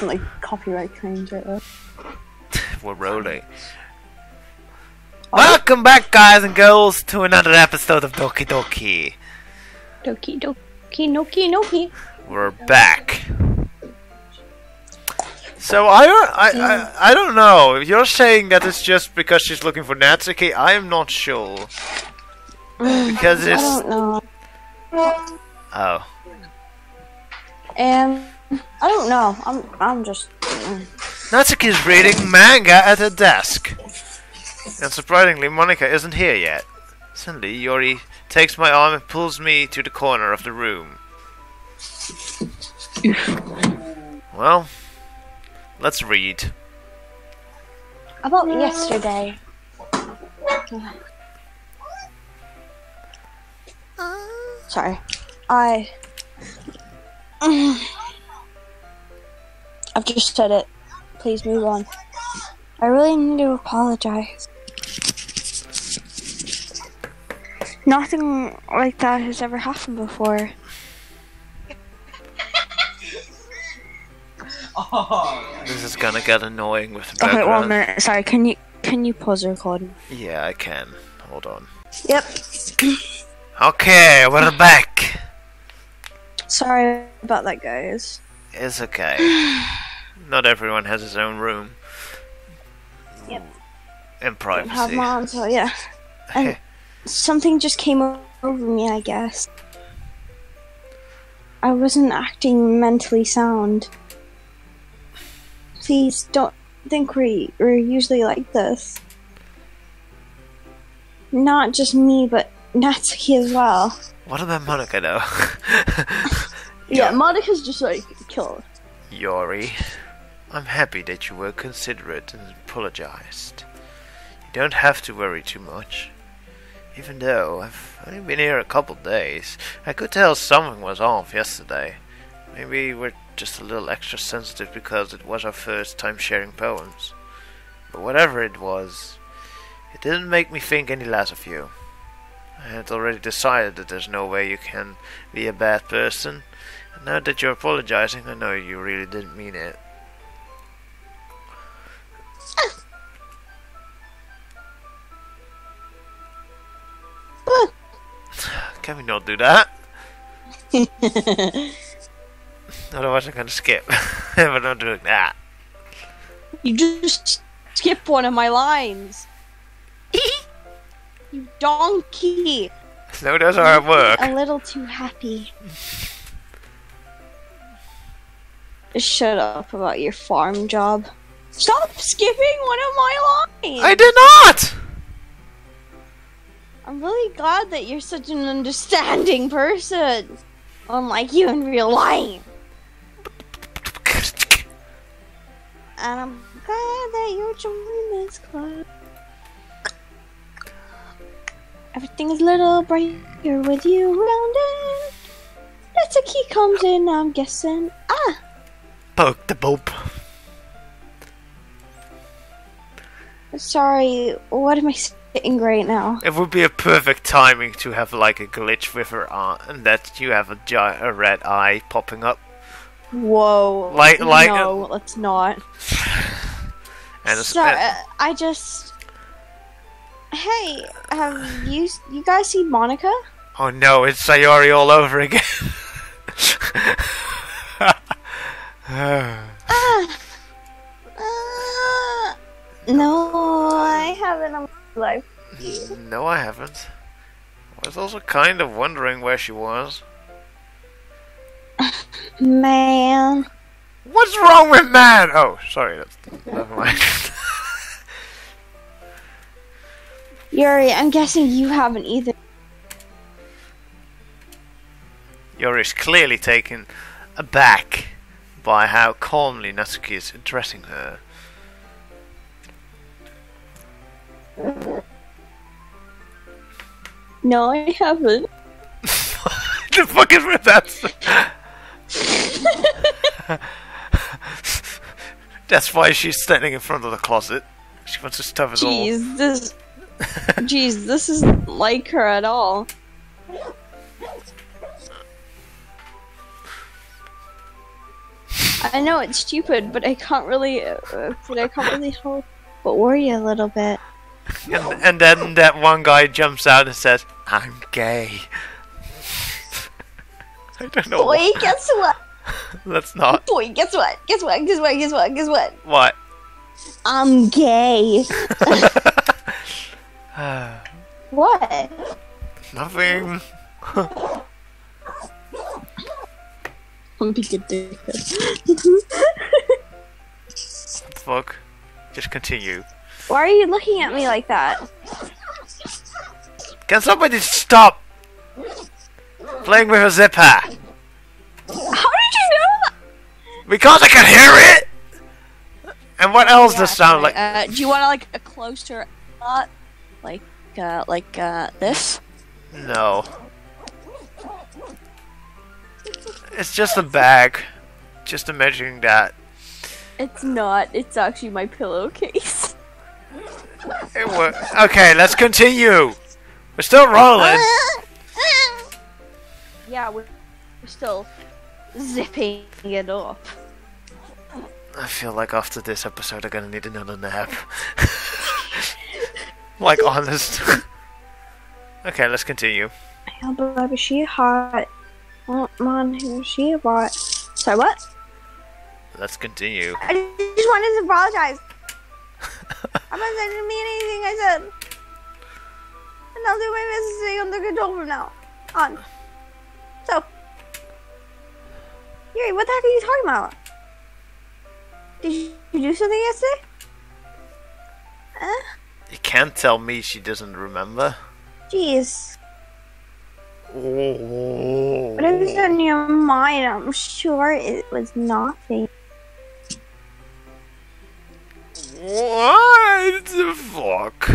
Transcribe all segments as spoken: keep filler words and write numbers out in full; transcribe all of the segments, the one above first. some like copyright claims right there. We're rolling. Oh. Welcome back, guys and girls, to another episode of Doki Doki. Doki Doki Noki Noki. We're back. So I don't, I, yeah. I, I don't know. You're saying that it's just because she's looking for Natsuki. I am not sure. Because it's. I don't know. Oh. Um, I don't know. I'm, I'm just. Uh. Natsuki is reading manga at her desk, and surprisingly, Monika isn't here yet. Suddenly, Yuri takes my arm and pulls me to the corner of the room. Well, let's read. About yesterday. Sorry, I. I've just said it. Please move on. I really need to apologize. Nothing like that has ever happened before. Oh, this is gonna get annoying with the background. Okay, one minute. Sorry, can you can you pause the recording? Yeah, I can. Hold on. Yep. Okay, we're back. Sorry about that, guys. It's okay. Not everyone has his own room. Yep. And privacy. Have my own, so yeah. And something just came over me, I guess. I wasn't acting mentally sound. Please don't think we, we're usually like this. Not just me, but Natsuki as well. What about Monika, though? Yeah, Monika's just like, killed. Yuri. I'm happy that you were considerate and apologized. You don't have to worry too much. Even though I've only been here a couple days, I could tell something was off yesterday. Maybe we're just a little extra sensitive because it was our first time sharing poems. But whatever it was, it didn't make me think any less of you. I had already decided that there's no way you can be a bad person. And now that you're apologizing, I know you really didn't mean it. Can we not do that? Otherwise I'm gonna skip. We're not doing that. You just skip one of my lines. You donkey. No, those are at work. A little too happy. Shut up about your farm job. Stop skipping one of my lines! I did not! I'm really glad that you're such an understanding person. Unlike you in real life. And I'm glad that you're joining this club. Everything's a little brighter with you around it. Natsuki comes in, I'm guessing. Ah! Poke the boop. Sorry, what am I saying? Right now. It would be a perfect timing to have like a glitch with her aunt, and that you have a, gi a red eye popping up. Whoa! Like, like no, let's not. And sorry, I just. Hey, have you you guys seen Monika? Oh no, it's Sayori all over again. uh, uh, no, I haven't. Life. No, I haven't. I was also kind of wondering where she was. Man. What's wrong with man? Oh, sorry. That's, never mind. Yuri, I'm guessing you haven't either. Yuri's clearly taken aback by how calmly Natsuki is addressing her. No, I haven't. What the fuck is with that? That's why she's standing in front of the closet. She wants to stuff it all. Jeez, this... Jeez, this isn't like her at all. I know it's stupid, but I can't really, uh, but I can't really help but worry a little bit. And, and then that one guy jumps out and says, "I'm gay." I don't know. Boy, what. Guess what? Let's not. Boy, guess what? Guess what? Guess what? Guess what? Guess what? What? I'm gay. What? Nothing. Fuck. Just continue. Why are you looking at me like that? Can somebody stop playing with a zipper? How did you know that? Because I can hear it! And what else yeah, does sound like? Uh, do you want like a closer uh, like uh, like uh, this? No. It's just a bag. Just imagining that. It's not. It's actually my pillowcase. It worked. Okay, let's continue. We're still rolling. Yeah, we're still zipping it up. I feel like after this episode, I'm gonna need another nap. Like, honest. Okay, let's continue. Hell, but is she hot? Oh, man, who's she hot? So what? Let's continue. I just wanted to apologize. I must I didn't mean anything I said. And I'll do my best to stay under control from now on. So, Yuri, what the heck are you talking about? Did you do something yesterday? Huh? You can't tell me she doesn't remember. Jeez. Oh. Whatever's on your mind, I'm sure it was nothing. What the fuck?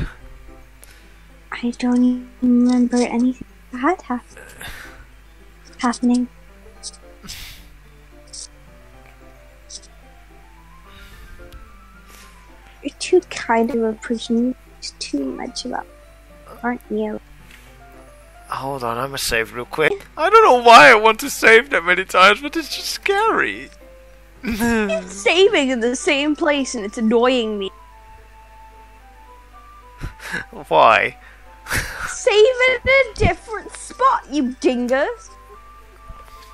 I don't even remember anything bad happen happening. You're too kind of a person. You know too much about it, aren't you? Hold on, I'm gonna save real quick. I don't know why I want to save that many times, but it's just scary. It's saving in the same place and it's annoying me. Why? Save it in a different spot, you dingus!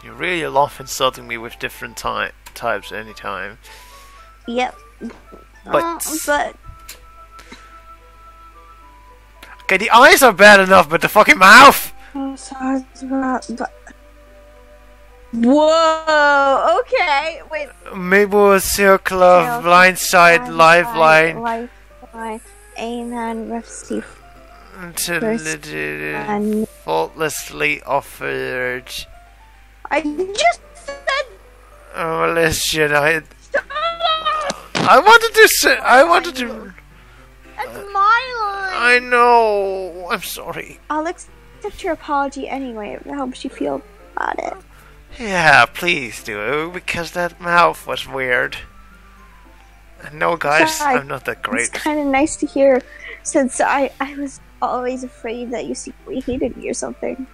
You really love insulting me with different ty types anytime. Yep. But, uh, but okay, the eyes are bad enough, but the fucking mouth. I'm sorry, but, but... Whoa. Okay. Wait. Maple Circle, Blindside, Lifeline, Lifeline, Anon, Refsy. Until faultlessly offered. I just said. Oh, listen, I. I wanted to say. I wanted to. That's my line. I know. I'm sorry. I'll accept your apology anyway. It helps you feel about it. Yeah, please do. Because that mouth was weird. No, guys, sorry. I'm not that great. It's kind of nice to hear, since I I was always afraid that you secretly hated me or something.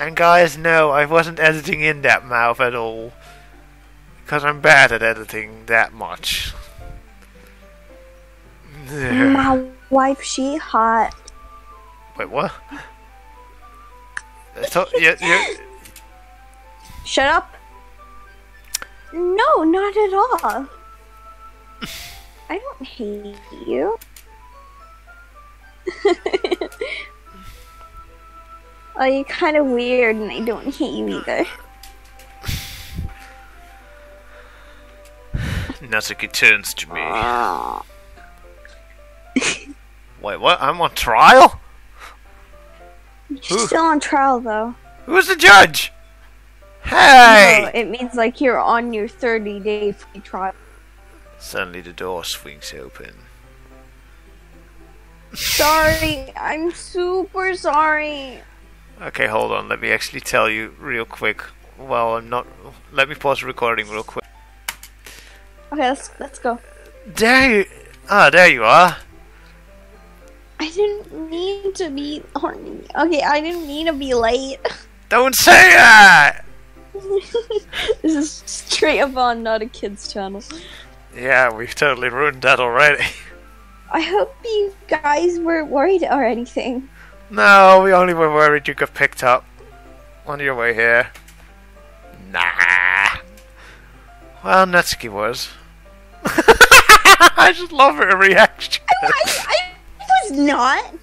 And guys, no, I wasn't editing in that mouth at all. Because I'm bad at editing that much. My wife, she hot. Wait, what? So, you, you... Shut up. No, not at all. I don't hate you. Well, you're kind of weird and I don't hate you either. Natsuki turns to me. Uh. Wait, what? I'm on trial? You're Who? Still on trial, though. Who's the judge? Hey! No, it means like you're on your thirty day free trial. Suddenly the door swings open. Sorry, I'm super sorry. Okay, hold on. Let me actually tell you real quick. Well, I'm not. Let me pause the recording real quick. Okay, let's let's go. There you ah, oh, there you are. I didn't mean to be horny. Okay, I didn't mean to be late. Don't say that. This is straight up on Not a Kid's Channel. Yeah, we've totally ruined that already. I hope you guys weren't worried or anything. No, we only were worried you got picked up on your way here. Nah. Well, Natsuki was. I just love her reaction. I, I, I was not.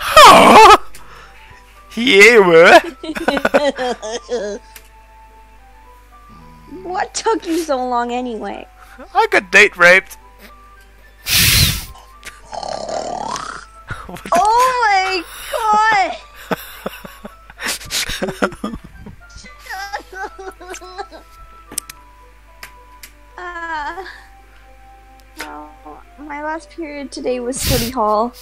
Oh! You were. What took you so long anyway? I got date raped. Oh my god! uh, well, my last period today was City Hall.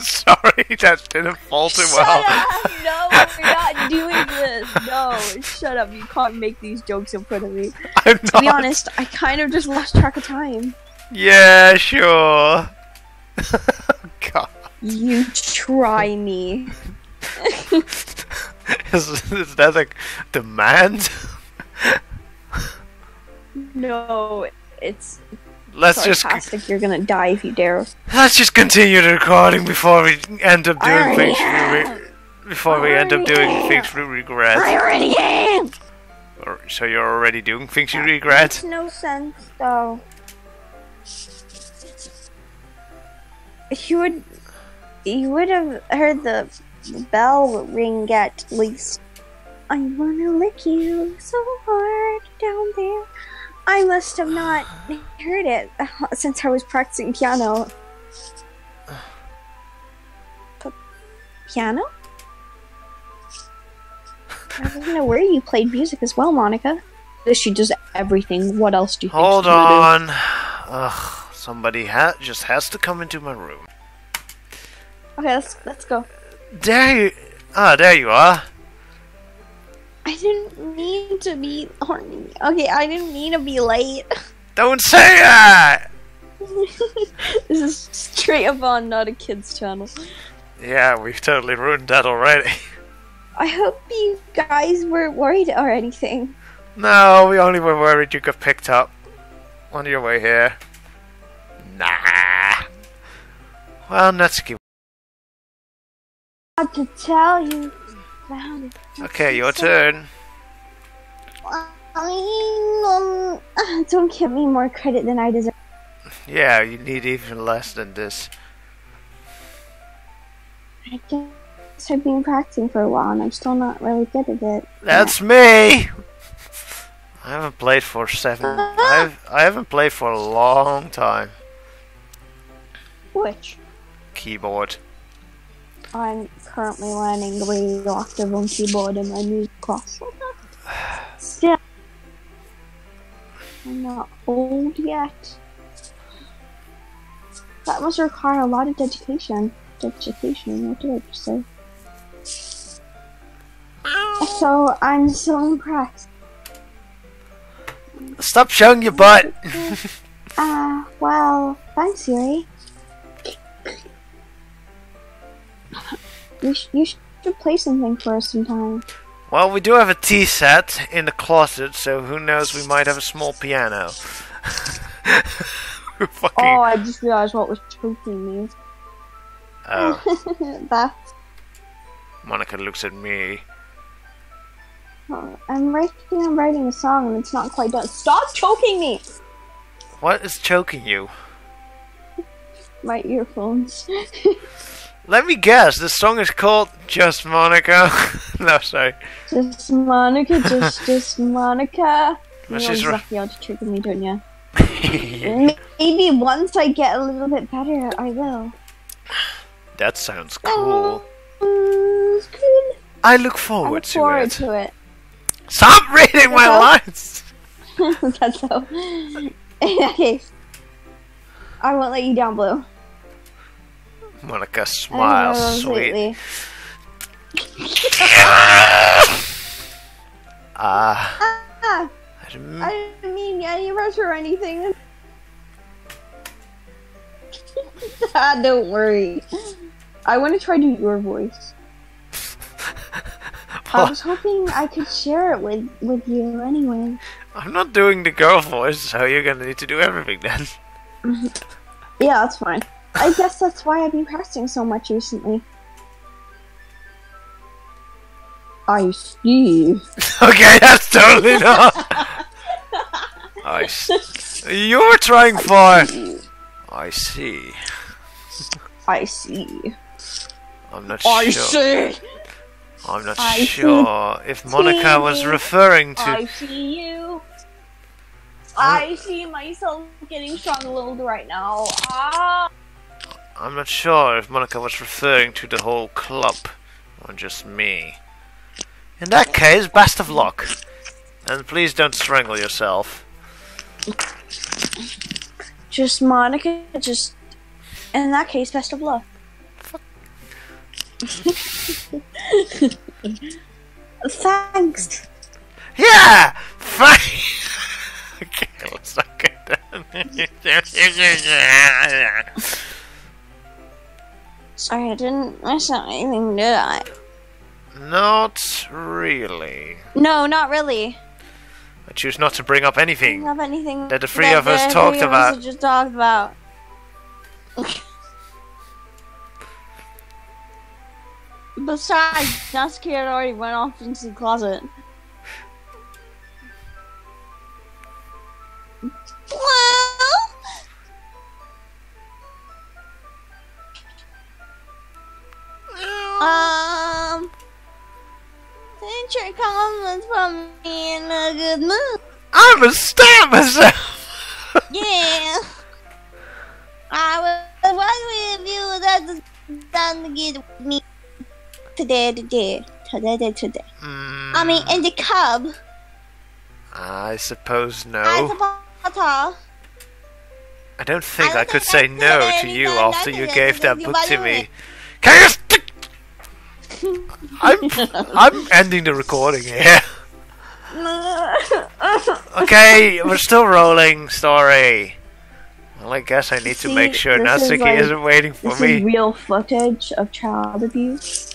Sorry, that didn't fall too well. Shut up! No, we're not doing this. No, shut up. You can't make these jokes in front of me. I'm not. To be honest, I kind of just lost track of time. Yeah, sure. God. You try me. is, is that a demand? No, it's Let's sarcastic. Just You're gonna die if you dare. Let's just continue the recording before we end up doing things we before we end up doing am. things we regret. I already am. Or, so you're already doing things that you regret? Makes no sense, though. You would, you would have heard the bell ring at least. I wanna lick you so hard down there. I must have not heard it since I was practicing piano. P piano? I didn't know where you played music as well, Monika. She does everything. What else do you think? Hold on. Ugh. Somebody ha just has to come into my room. Okay, let's let's go. There you ah, there you are. I didn't mean to be horny. Okay, I didn't mean to be late. Don't say that. This is straight up on Not a Kid's Channel. Yeah, we've totally ruined that already. I hope you guys weren't worried or anything. No, we only were worried you got picked up on your way here. Nah. Well, Natsuki. Not to tell you about it. Okay, your turn. I um, don't give me more credit than I deserve. Yeah, you need even less than this. I guess I've been practicing for a while, and I'm still not really good at it. That's me. I haven't played for seven. I've, I haven't played for a long time. Which? Keyboard. I'm currently learning the radio octave on keyboard in my music class. Still, I'm not old yet. That must require a lot of dedication. Dedication, what did I just say? So I'm so impressed. Stop showing your butt. Ah, uh, well, thanks, Yuri. You, sh you should play something for us sometime. Well, we do have a tea set in the closet, so who knows, we might have a small piano. Fucking... Oh, I just realized what was choking me. Oh. That. Monika looks at me. Oh, I'm writing, I'm writing a song and it's not quite done. Stop choking me! What is choking you? My earphones. Let me guess, this song is called Just Monika. No, sorry. Just Monika, just, just Monika. You know exactly how to trick me, don't you? Yeah. Maybe once I get a little bit better, I will. That sounds cool. Um, cool. I look forward, I look to, forward it. to it. Stop reading my lines! That's so. In that case, I won't let you down, Blue. Monika smiles, sweet. Ah. uh, I didn't mean any rush or anything. Ah, don't worry. I want to try to do your voice. I was hoping I could share it with, with you anyway. I'm not doing the girl voice, so you're gonna need to do everything then. Yeah, that's fine. I guess that's why I've been practicing so much recently. I see. Okay, that's totally not. I see. You were trying for. I see. I see. I'm not I sure. I see. I'm not I sure if Monika was referring to. I see you. I see myself getting strong-willed right now. Ah. I'm not sure if Monika was referring to the whole club or just me. In that case, best of luck. And please don't strangle yourself. Just Monika, just... In that case, best of luck. Thanks. Yeah! Thanks! Okay, let's not get that. Sorry, I didn't miss anything, did I? Not really. No, not really. I choose not to bring up anything. Bring up anything that the three that of us talked about. Just talked about. Besides, Natsuki had already went off into the closet. Well. Um. Teacher comments from me in a good mood. I'm a stab myself. Yeah. I was wondering if you would have done to get with me today, today, today, today. Mm. I mean, in the club. I suppose no. I suppose. I don't think I, I could say no to you after you gave that book to me. Can you? I'm I'm ending the recording here. Okay, we're still rolling. Sorry. Well, I guess I need See, to make sure Natsuki is like, isn't waiting for this me. Is real footage of child abuse.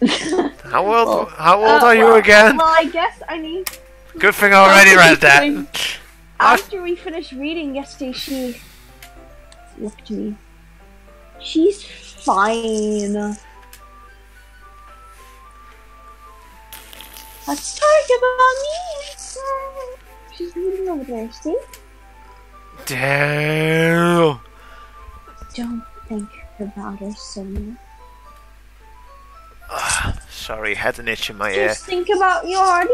How old? Well, how old uh, are well, you again? Well, I guess I need. Good thing I already read that. After we finished reading yesterday, she looked at me. She's fine. Let's talk about me! She's leaving over there, see? Damn! Don't think about her so much. Uh, sorry, had an itch in my just ear. Just think about Yuri!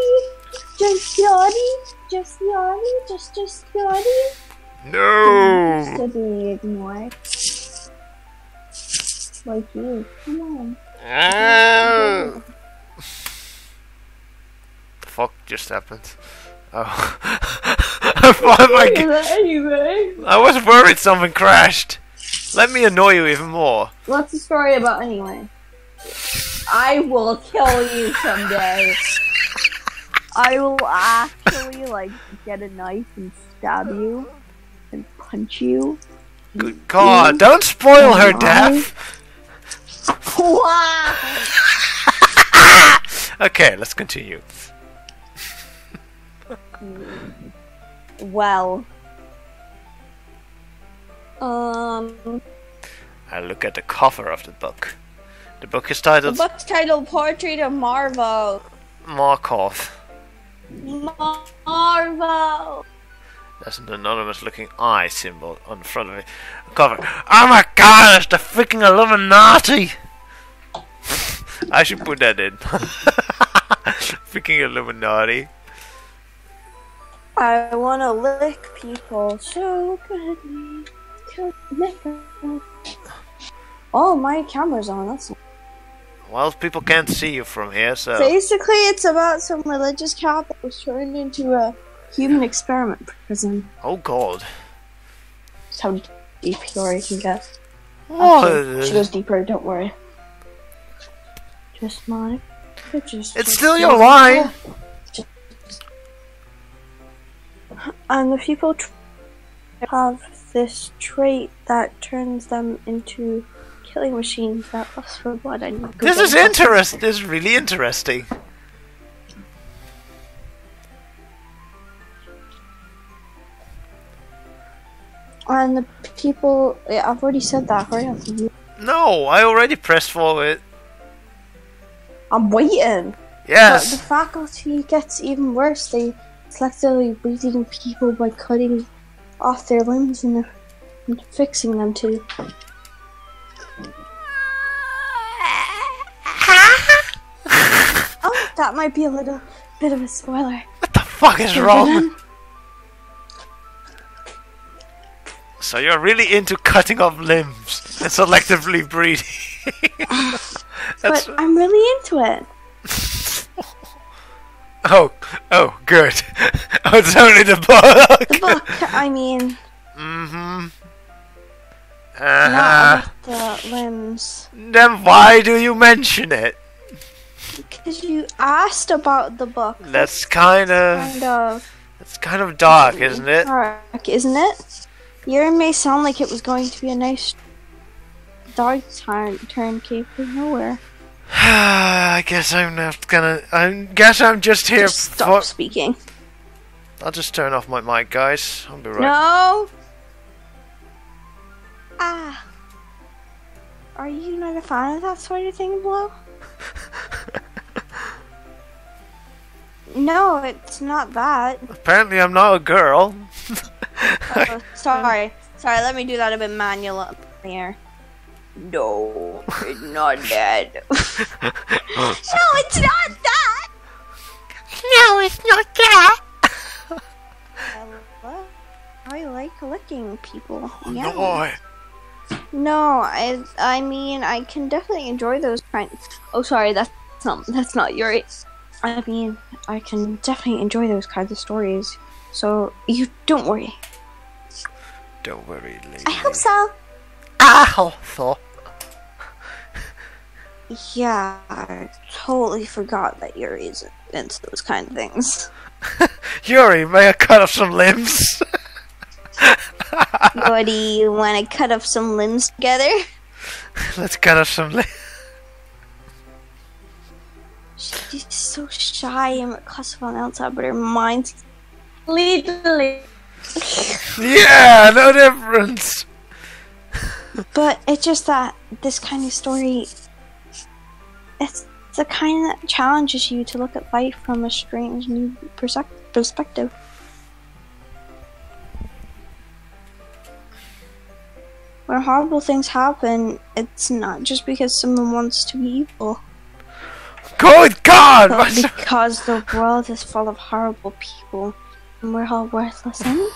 Just Yuri! Just Yuri! Just, just Yuri! No! Just to be ignored. Like you. Come on. Oh. Fuck just happened. Oh. I, anyway. I was worried something crashed. Let me annoy you even more. What's the story about anyway? I will kill you someday. I will actually like get a knife and stab you and punch you. Good God, don't spoil her death. Okay, let's continue. Well, um, I look at the cover of the book. The book is titled. The book's titled "Portrait of Marvo." Markov. Marvo. There's an anonymous-looking eye symbol on the front of it. The cover. Oh my God! It's the freaking Illuminati. I should put that in. Freaking Illuminati. I wanna lick people so badly. Oh, my camera's on. That's well, people can't see you from here, so basically, it's about some religious cat that was turned into a human experiment prison. Oh God! That's how deep Yuri can get. Oh, she goes deeper. Don't worry. Just mine. Just, it's still your line. And the people tr have this trait that turns them into killing machines that lust for blood. I need this is interesting. This is really interesting. And the people... Yeah, I've already said that. Hurry up. No, I already pressed forward. I'm waiting. Yes. But the faculty gets even worse. They selectively bleeding people by cutting off their limbs and, and fixing them too. Oh, that might be a little bit of a spoiler. What the fuck is wrong? So you're really into cutting off limbs and selectively breeding. But I'm really into it. Oh, oh, good. Oh, it's only the book. The book, I mean. Mm-hmm. Uh-huh. Not about the limbs. Then why do you mention it? Because you asked about the book. That's kind of... Kind of that's kind of dark, isn't it? Dark, isn't it? Yuri may sound like it was going to be a nice dark turn, turn came from nowhere. I guess I'm not gonna. I guess I'm just here. Just stop speaking. I'll just turn off my mic, guys. I'll be right. No. Ah. Are you not a fan of that sort of thing, Blue? No, it's not that. Apparently, I'm not a girl. Oh, sorry, sorry. Let me do that a bit manual up there. No, it's not that. No, it's not that. No, it's not that. I, I like licking people. Yeah. No, no, I, I mean, I can definitely enjoy those kind. Oh, sorry, that's not, that's not your. I mean, I can definitely enjoy those kinds of stories. So you don't worry. Don't worry, lady. I hope so. Ow! So. Yeah, I totally forgot that Yuri's into those kind of things. Yuri, may I cut off some limbs? What, do you want to cut off some limbs together? Let's cut off some limbs. She's so shy and classical on outside, but her mind's literally. Yeah, no difference. But it's just that this kind of story, it's the kind that challenges you to look at life from a strange new perspective. When horrible things happen, it's not just because someone wants to be evil. Good God! But because the world is full of horrible people, and we're all worthless anyway.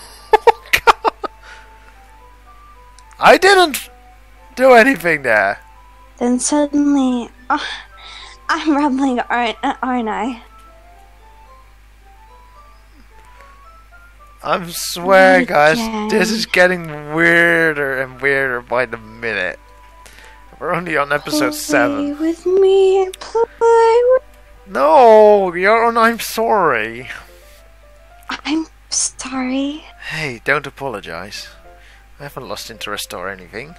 I didn't do anything there. Then suddenly, oh, I'm rambling, aren't, aren't I? I swear, guys, this is getting weirder and weirder by the minute. We're only on episode play seven. Play with me, play with me. No, you're on I'm sorry. I'm sorry. Hey, don't apologize. I haven't lost interest or anything.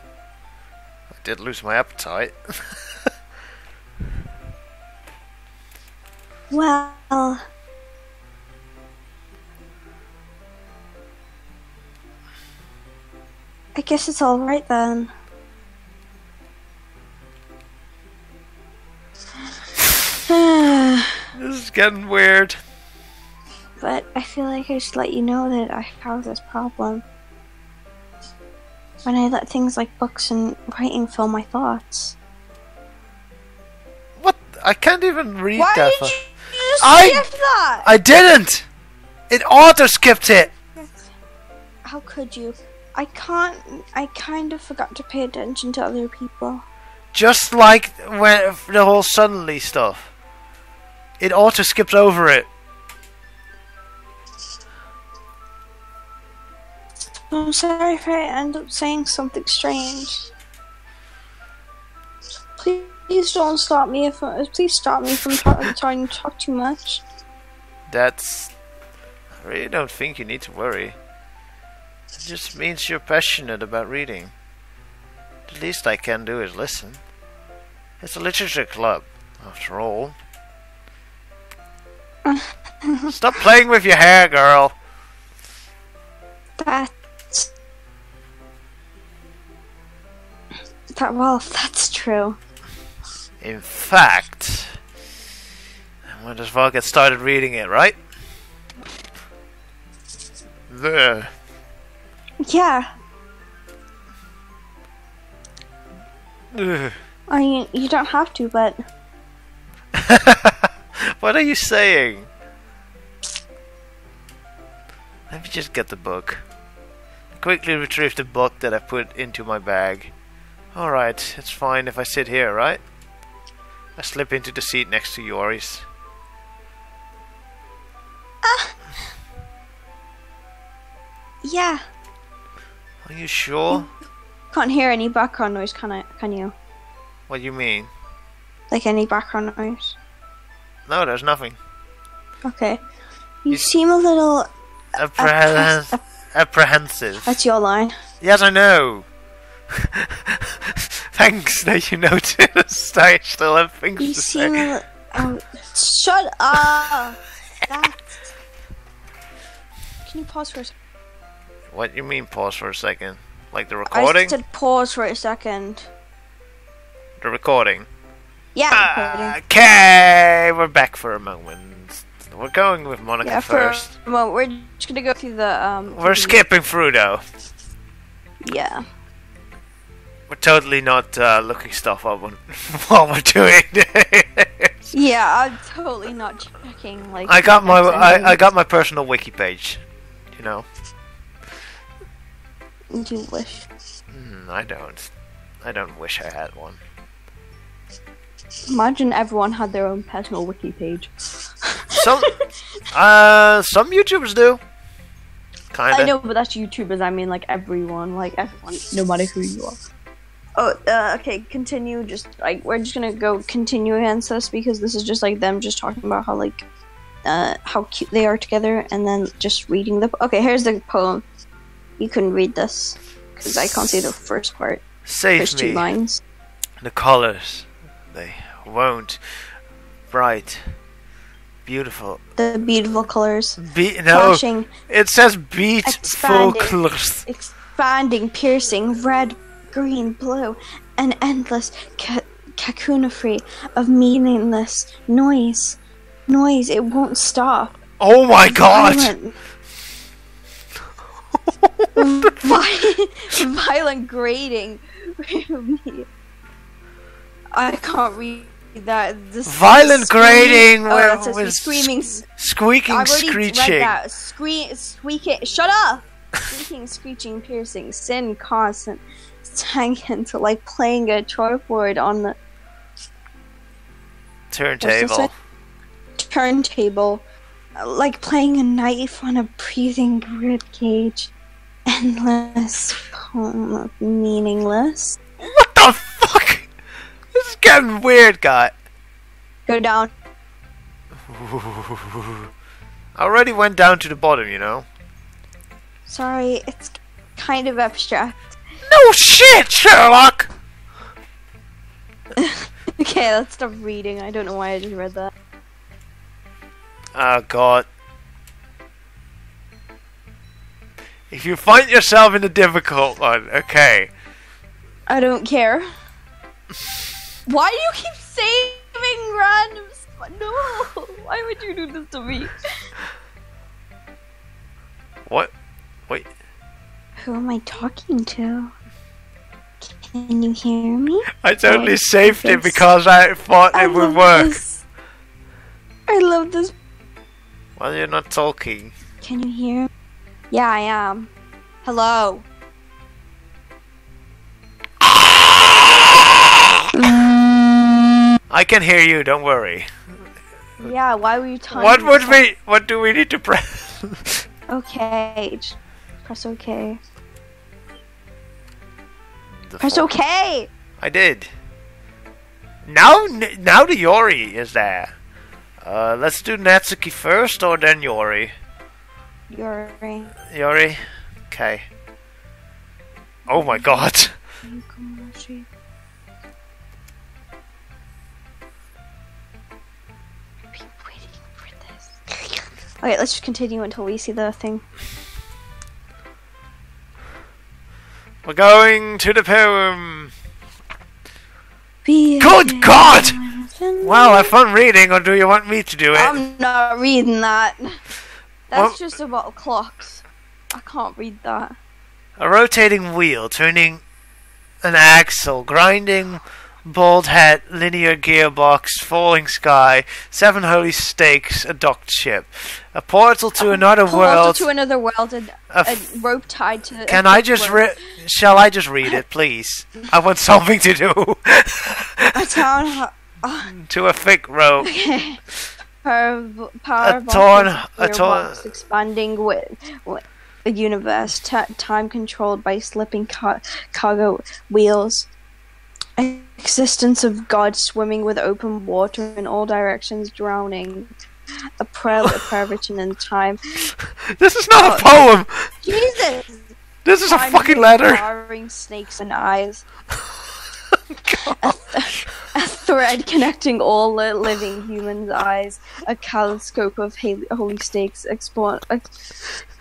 I did lose my appetite. Well... I guess it's alright then. This is getting weird. But I feel like I should let you know that I have this problem. When I let things like books and writing fill my thoughts. What? I can't even read Why that. Why did you just I, skip that? I didn't! It auto-skipped it! How could you? I can't... I kind of forgot to pay attention to other people. Just like when the whole suddenly stuff. It auto-skipped over it. I'm sorry if I end up saying something strange. Please, please don't stop me if I, please stop me from talk, trying to talk too much. That's... I really don't think you need to worry. It just means you're passionate about reading. The least I can do is listen. It's a literature club, after all. Stop playing with your hair, girl! That... That, well, that's true. In fact... I might as well get started reading it, right? There. Yeah. Ugh. I mean, you don't have to, but... What are you saying? Let me just get the book. I quickly retrieve the book that I put into my bag. Alright, it's fine if I sit here, right? I slip into the seat next to Yuri's. Ah! Uh, yeah. Are you sure? You can't hear any background noise, can I? Can you? What do you mean? Like any background noise? No, there's nothing. Okay. You, you seem a little... Apprehen appreh apprehensive. That's your line. Yes, I know. Thanks that you noticed. I still have things you to seem say. A um, shut up! That. Can you pause for a second? What do you mean pause for a second? Like the recording? I said pause for a second. The recording? Yeah, ah, recording. Okay, we're back for a moment. We're going with Monika yeah, first. Well, we're just gonna go through the um... We're skipping through though. Yeah. We're totally not uh, looking stuff up on while we're doing this. Yeah, I'm totally not checking like... I got my I, I got my personal wiki page, you know. You wish. Mm, I don't. I don't wish I had one. Imagine everyone had their own personal wiki page. Some, uh, some YouTubers do. Kinda. I know, but that's YouTubers. I mean, like everyone, like everyone, no matter who you are. Oh, uh, okay. Continue. Just like we're just gonna go continue against this because this is just like them just talking about how like, uh, how cute they are together, and then just reading the. Okay, here's the poem. You can read this because I can't see the first part. Save first me. Two lines. The colors. They won't. Bright. Beautiful. The beautiful colors. Be no. Flashing, it says beautiful colors. Expanding, piercing, red, green, blue, an endless ca cacophony of meaningless noise. Noise, it won't stop. Oh my god! Violent, violent grating. I can't read that. This violent grating oh, with, with screaming, squeaking, I've already screeching. Read that. Scree squeaking. Shut up! Squeaking, screeching, piercing, sin, constant, tangent, like playing a chalkboard on the turntable. Turntable, like playing a knife on a breathing grid cage. Endless, poem, meaningless. What the fuck? This is getting weird, guy. Go down. I already went down to the bottom, you know. Sorry, it's kind of abstract. No shit, Sherlock! Okay, let's stop reading. I don't know why I just read that. Oh, God. If you find yourself in a difficult one, okay. I don't care. Why do you keep saving random spots? No! Why would you do this to me? What? Wait. Who am I talking to? Can you hear me? I totally saved it because I thought it would work. I love this. Well, you're not talking. Can you hear me? Yeah, I am. Hello. I can hear you, don't worry. Yeah, why were you telling What would that? we what do we need to press? Okay. Just press okay. The press form. okay. I did. Now now the Yuri is there. Uh let's do Natsuki first or then Yuri? Yuri. Yuri. Okay. Oh my god. Komachi. I've been waiting for this. Okay, let's just continue until we see the thing. We're going to the poem. Be Good God! Well, have fun reading, or do you want me to do it? I'm not reading that. That's well, just about clocks. I can't read that. A rotating wheel, turning an axle, grinding, bald head, linear gearbox, falling sky, seven holy stakes, a docked ship, a portal to a another portal world, to another world, and a, a rope tied to. Can I just re shall I just read it, please? I want something to do. A town. Oh. To a thick rope. Okay. Power, power a torn, a torn, expanding with, with a universe. T time controlled by slipping car cargo wheels. Existence of God swimming with open water in all directions, drowning. A prayer, a prayer written in time. This is not oh, a poem. Jesus. This is a time fucking letter. Flowering snakes and eyes. A, th a thread connecting all li living humans' eyes, a kaleidoscope of holy stakes, expo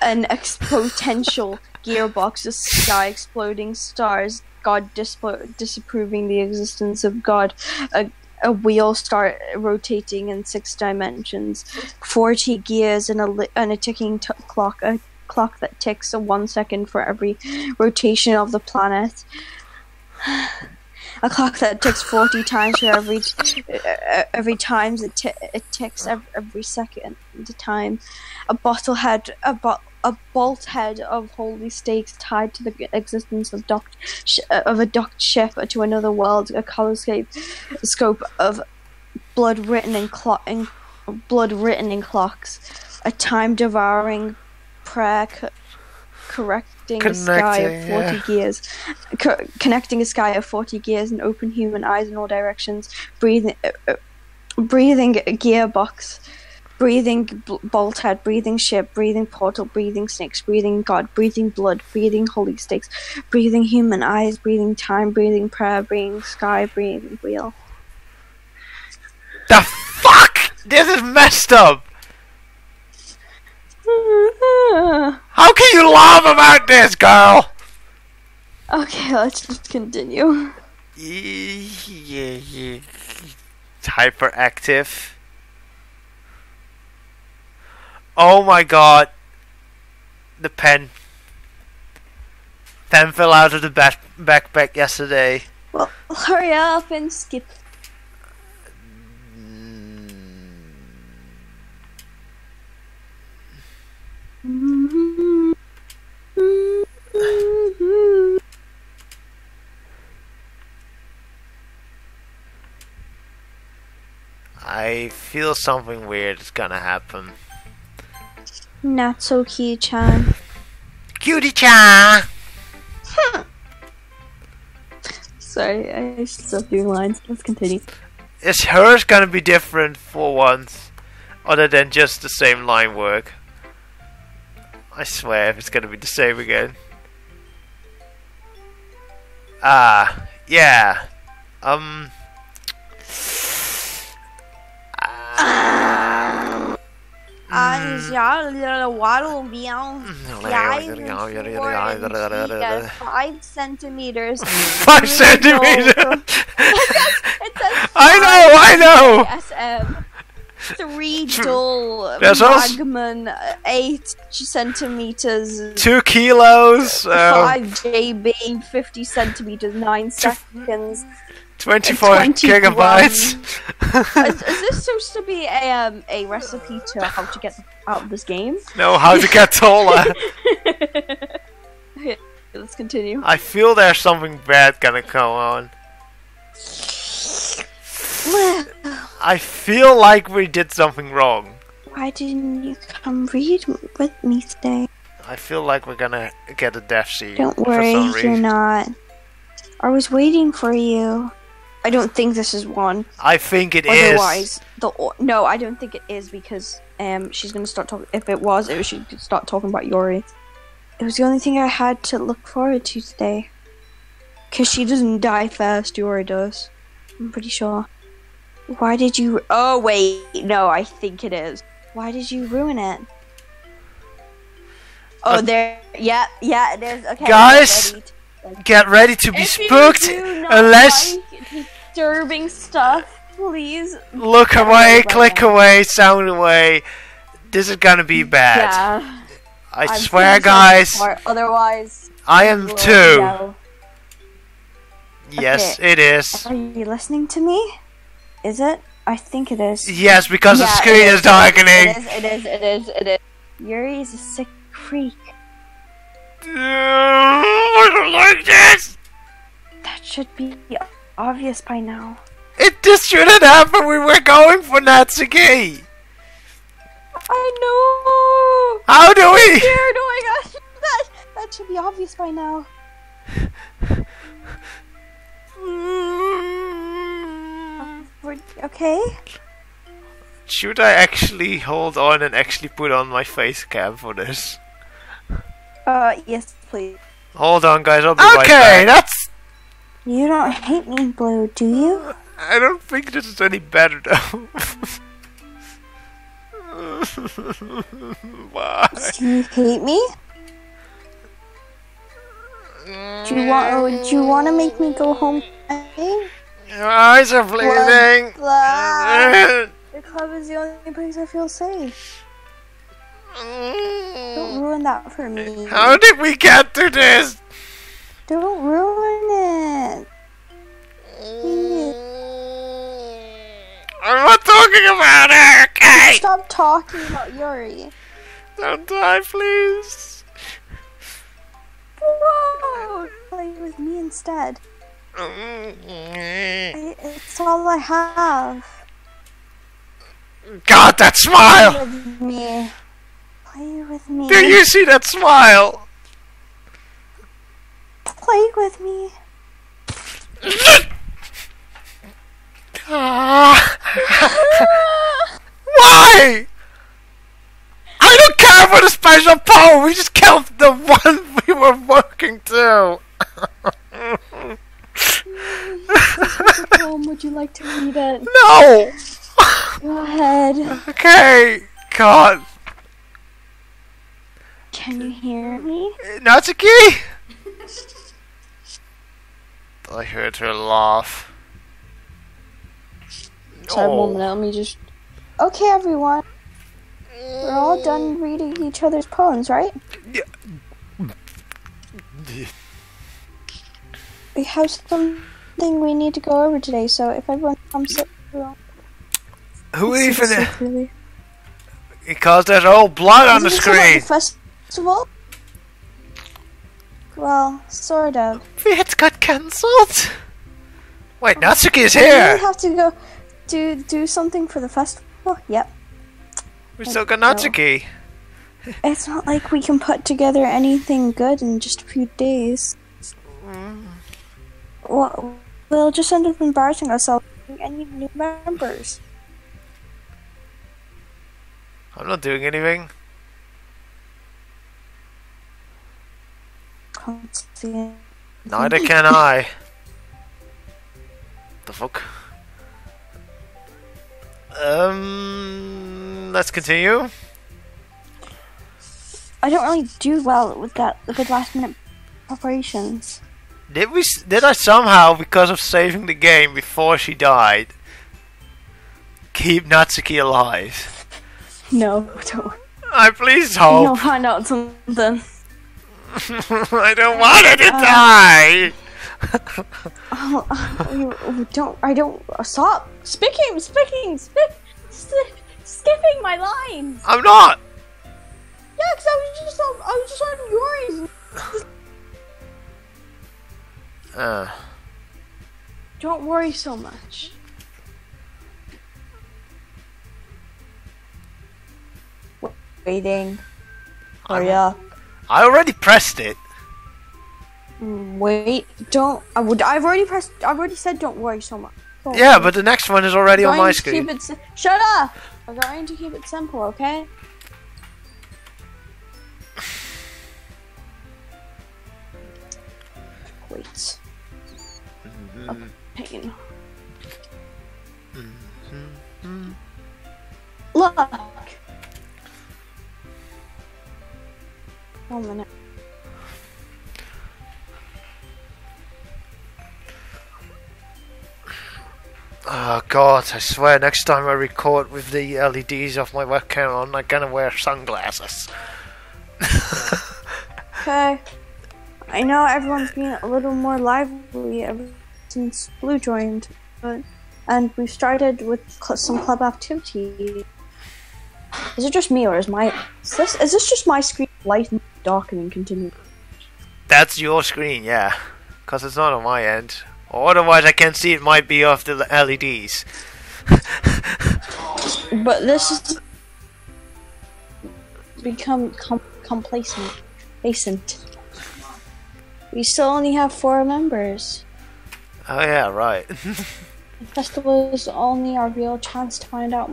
an exponential gearbox, a sky exploding stars, God disapproving the existence of God, a, a wheel start rotating in six dimensions, forty gears and a, li and a ticking t clock, a clock that ticks a one second for every rotation of the planet. A clock that ticks forty times for every uh, every times it, t it ticks every, every second time. A bottle head, a bo a bolt head of holy stakes tied to the existence of docked sh of a docked ship to another world. A kaleidoscope scope of blood written in clock blood written in clocks. A time devouring prayer. Correcting connecting, a sky of forty yeah. gears, co connecting a sky of forty gears and open human eyes in all directions. Breathing, uh, uh, breathing gearbox, breathing bolt head, breathing ship, breathing portal, breathing snakes, breathing God, breathing blood, breathing holy stakes, breathing human eyes, breathing time, breathing prayer, breathing sky, breathing wheel. The fuck! This is messed up. How can you laugh about this, girl? Okay, let's just continue. Yeah, yeah. Hyperactive. Oh my god. The pen. Pen fell out of the back backpack yesterday. Well, hurry up and skip. I feel something weird is gonna happen. Natsuki-chan. Cutie-chan! Huh. Sorry, I stopped doing lines. Let's continue. Is hers gonna be different for once? Other than just the same line work? I swear, if it's gonna be the same again. Ah, yeah. Um. Ah. Uh, waddle meow. Five centimeters. Five centimeters. It says. I know. I know. S M. Three dull magman, eight centimeters, two kilos, five um, J B, fifty centimeters, nine seconds, twenty-four gigabytes. is, is this supposed to be a um, a recipe to how to get out of this game? No, how to get taller. Okay, let's continue. I feel there's something bad gonna go on. I feel like we did something wrong. Why didn't you come read with me today? I feel like we're gonna get a death sheet. Don't worry, you're not. I was waiting for you. I don't think this is one. I think it Otherwise, is. Otherwise, the no, I don't think it is because um, she's gonna start talking. If it was, it should start talking about Yuri. It was the only thing I had to look forward to today. Because she doesn't die first, Yuri does. I'm pretty sure. Why did you... Oh, wait. No, I think it is. Why did you ruin it? Oh, uh, there... Yeah, yeah, it is. Okay, guys, ready to, like, get ready to be if spooked. You do not unless... Like disturbing stuff, please. Look away, click away, sound away. This is gonna be bad. Yeah. I I'm swear, guys. Smart. Otherwise... I am too. Know. Yes, okay. It is. Are you listening to me? Is it? I think it is. Yes, because yeah, the screen is, is darkening. It is, it is, it is, it is. Yuri is a sick freak. Uh, I don't like this! That should be obvious by now. It just shouldn't happen. We were going for Natsuki! I know! How do we? You're doing us. That, that should be obvious by now. Okay. Should I actually hold on and actually put on my face cam for this? Uh, yes, please. Hold on, guys. I'll be okay, right back. Okay, that's. You don't hate me, Blue, do you? I don't think this is any better though. Why? Do you hate me? Do you want? Oh, do you want to make me go home? Your eyes are bleeding. The club is the only place I feel safe. Don't ruin that for me. How did we get to this? Don't ruin it. I'm not talking about her. Okay. Stop talking about Yuri. Don't die, please. Whoa! Play with me instead. It's all I have. God, that smile! Play with me. Play with me. Do you see that smile? Play with me. Why? I don't care for the special power. We just killed the one we were working to. Would you like to read it? No. Go ahead. Okay. God. Can you hear me? Natsuki? I heard her laugh. Sorry, oh. One minute, let me just... Okay, everyone. We're all done reading each other's poems, right? Yeah. We have something we need to go over today, so if everyone comes up... We'll... Who even... So really. Because there's old blood Is on the screen! The festival? Well, sort of. It got cancelled! Wait, Natsuki is here! We have to go... Do do something for the festival? Yep. We still got Natsuki. It's not like we can put together anything good in just a few days. Mm. Well, we'll just end up embarrassing ourselves with any new members. I'm not doing anything. Can't see anything. Neither can I. The fuck? Um, let's continue. I don't really do well with that with last minute preparations. Did we? Did I somehow, because of saving the game before she died, keep Natsuki alive? No, don't. I please hope. You'll find out something. I don't want her to uh, die. oh, oh, oh, don't I don't uh, stop speaking, speaking, sp skipping my lines. I'm not. Yeah, because I was just on, I was just on yours. Uh. Don't worry so much. Waiting. Oh yeah. I already pressed it. Wait, don't. I would. I've already pressed. I've already said, don't worry so much. Don't yeah, worry. But the next one is already on my screen. Keep it, shut up! I'm going to keep it simple, okay? Wait. mm-hmm. of pain. Mm-hmm. Look! One minute. Oh god, I swear next time I record with the L E Ds off my webcam on, I'm gonna wear sunglasses. Okay. I know everyone's been a little more lively ever since Blue joined, but and we've started with cl some club activity. Is it just me, or is my is this, is this just my screen light and dark and then continue? That's your screen, yeah, because it's not on my end. Or otherwise, I can see it might be off the L E Ds. But this has become com complacent. Complacent. We still only have four members. Oh yeah, right. The festival is only our real chance to find out.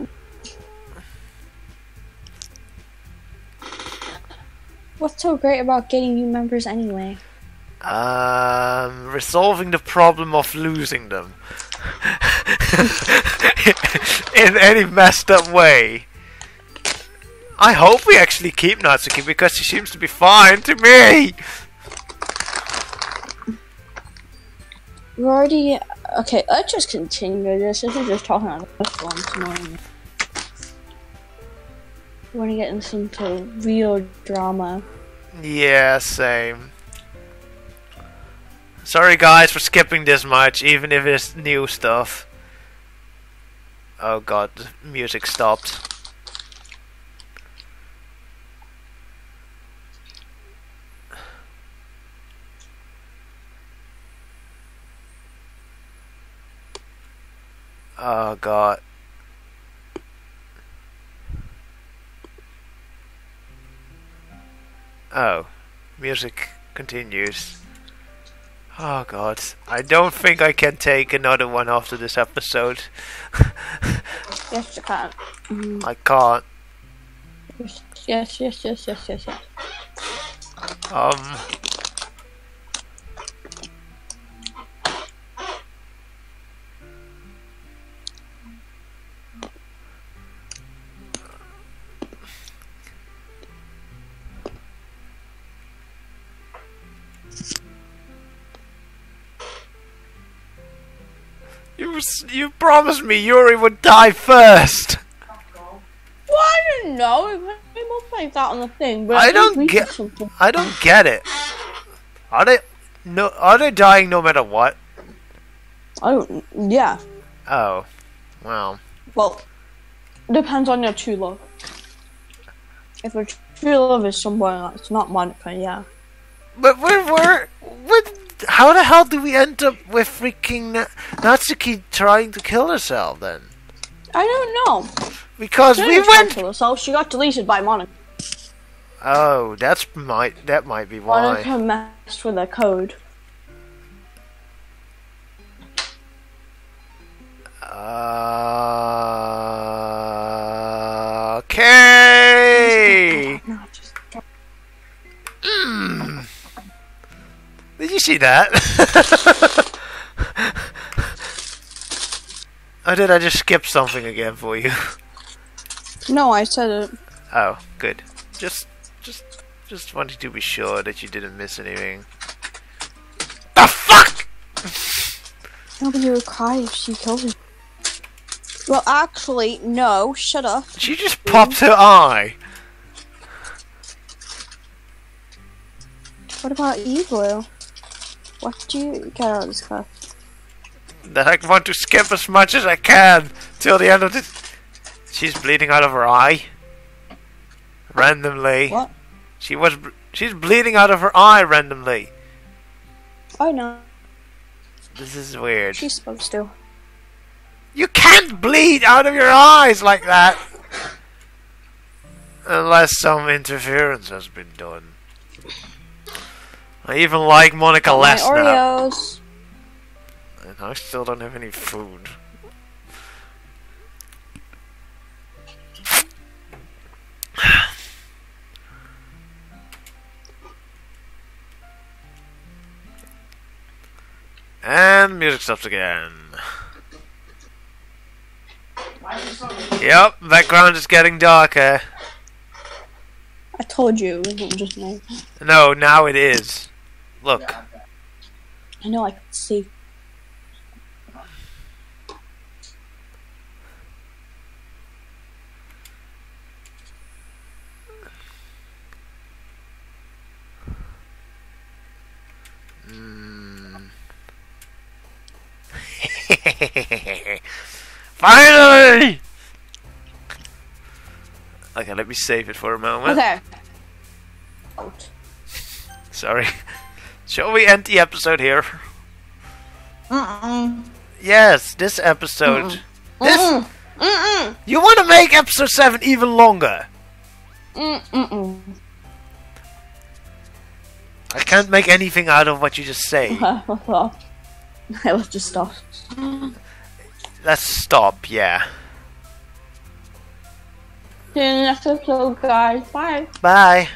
What's so great about getting new members anyway? Um, resolving the problem of losing them in any messed up way. I hope we actually keep Natsuki because she seems to be fine to me. We're already okay. Let's just continue this. This is just talking about this one tomorrow. We're gonna get into some real drama. Yeah, same. Sorry guys for skipping this much, even if it's new stuff. Oh god, the music stopped. Oh god. Oh, music continues. Oh god, I don't think I can take another one after this episode. Yes, you can. Mm. I can't. Yes, yes, yes, yes, yes, yes. Um. You promised me Yuri would die first. Well, I didn't know. We must like that on the thing. But I don't get. Something. I don't get it. Are they no? Are they dying no matter what? I don't. Yeah. Oh, wow. Well, depends on your true love. If your true love is somewhere, it's not Monika. Yeah. But we're we're with. How the hell do we end up with freaking Na Natsuki trying to kill herself then? I don't know. Because she we went. Kill herself. She got deleted by Monika. Oh, that's might that might be why. Monika messed with her code. Uh, okay. Hmm. Did you see that? Oh, did I just skip something again for you? No, I said it. Oh, good. Just, just, just wanted to be sure that you didn't miss anything. The fuck! Nobody would cry if she killed him. Well, actually, no. Shut up. She just popped her eye. What about you, Blue? What do you get out of this class? That I want to skip as much as I can till the end of this. She's bleeding out of her eye. Randomly. What? She was. She's bleeding out of her eye randomly. Oh no. This is weird. She's supposed to. You can't bleed out of your eyes like that, unless some interference has been done. I even like Monika less now. Oreos. And I still don't have any food. And music stops again. Yep, background is getting darker. I told you it wasn't just me. No, now it is. Look. I know, I can see. Mm. Finally! Okay, let me save it for a moment. Okay. Out. Sorry. Shall we end the episode here? Mm-mm. Yes, this episode. Mm-mm. This. Mm-mm. You want to make episode seven even longer? Mm-mm. I can't make anything out of what you just say. Well, let's just stop. Let's stop. Yeah. See you in the next episode, guys. Bye. Bye.